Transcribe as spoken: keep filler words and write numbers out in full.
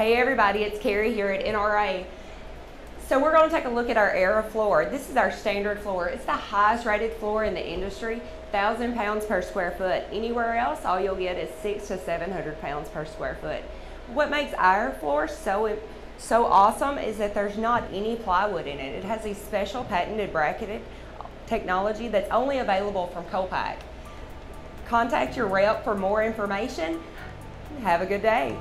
Hey everybody, it's Carrie here at N R A. So we're going to take a look at our Era Floor. This is our standard floor. It's the highest rated floor in the industry, one thousand pounds per square foot. Anywhere else, all you'll get is six to seven hundred pounds per square foot. What makes our floor so, so awesome is that there's not any plywood in it. It has a special patented bracketed technology that's only available from Kolpak. Contact your rep for more information. Have a good day.